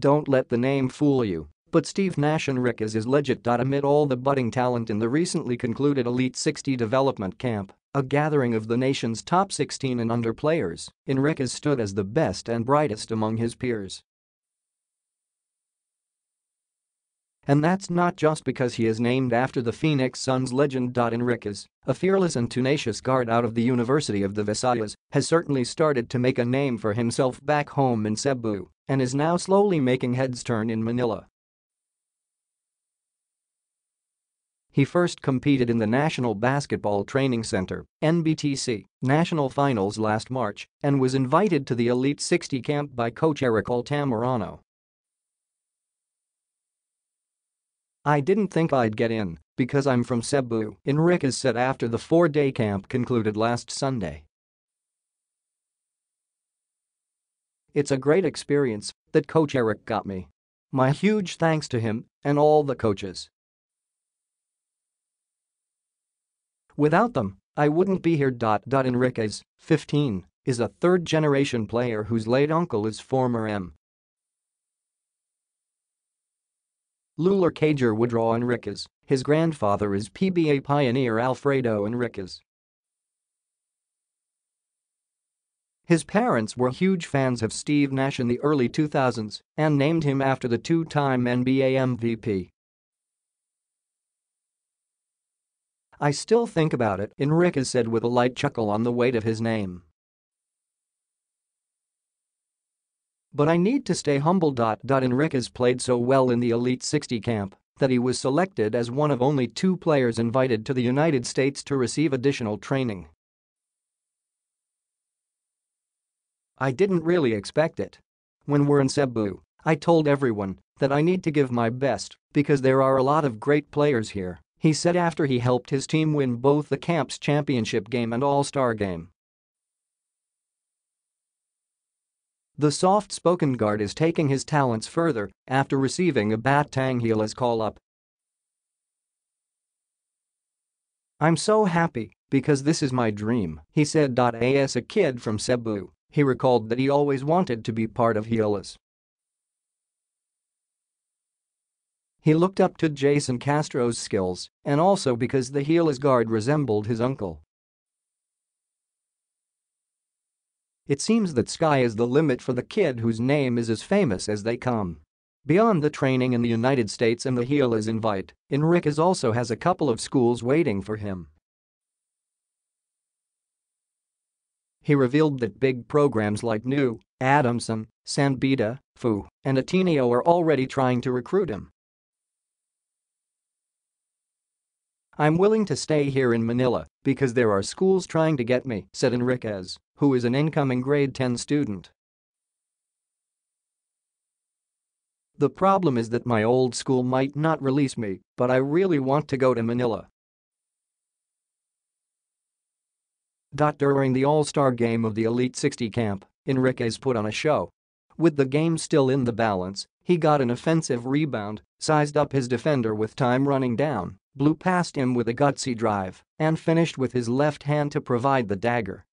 Don't let the name fool you, but Steve Nash Enriquez is legit. Amid all the budding talent in the recently concluded Elite 60 Development Camp, a gathering of the nation's top 16 and under players, Enriquez stood as the best and brightest among his peers. And that's not just because he is named after the Phoenix Suns legend. Enriquez, a fearless and tenacious guard out of the University of the Visayas, has certainly started to make a name for himself back home in Cebu and is now slowly making heads turn in Manila. He first competed in the National Basketball Training Center (NBTC) National Finals last March and was invited to the Elite 60 camp by coach Eric Altamirano. "I didn't think I'd get in because I'm from Cebu," Enriquez said after the four-day camp concluded last Sunday. "It's a great experience that Coach Eric got me. My huge thanks to him and all the coaches. Without them, I wouldn't be here." Enriquez, 15, is a third-generation player whose late uncle is former M. Lhuiller cager Woodraw Enriquez. His grandfather is PBA pioneer Alfredo Enriquez. His parents were huge fans of Steve Nash in the early 2000s and named him after the two-time NBA MVP. "I still think about it," Enriquez said with a light chuckle on the weight of his name. "But I need to stay humble." Enriquez played so well in the Elite 60 camp that he was selected as one of only two players invited to the United States to receive additional training. "I didn't really expect it. When we're in Cebu, I told everyone that I need to give my best because there are a lot of great players here," he said after he helped his team win both the camp's championship game and All-Star game. The soft-spoken guard is taking his talents further after receiving a Batang Gilas call-up. "I'm so happy because this is my dream," he said. As a kid from Cebu, he recalled that he always wanted to be part of Gilas. He looked up to Jason Castro's skills and also because the Gilas guard resembled his uncle. "It seems that sky is the limit for the kid whose name is as famous as they come." Beyond the training in the United States and the Gilas invite, Enriquez also has a couple of schools waiting for him. He revealed that big programs like NU, Adamson, San Beda, FU, and Ateneo are already trying to recruit him. "I'm willing to stay here in Manila because there are schools trying to get me," said Enriquez, who is an incoming grade 10 student. "The problem is that my old school might not release me, but I really want to go to Manila." During the All-Star game of the Elite 60 camp, Enriquez put on a show. With the game still in the balance, he got an offensive rebound, sized up his defender with time running down, blew past him with a gutsy drive, and finished with his left hand to provide the dagger.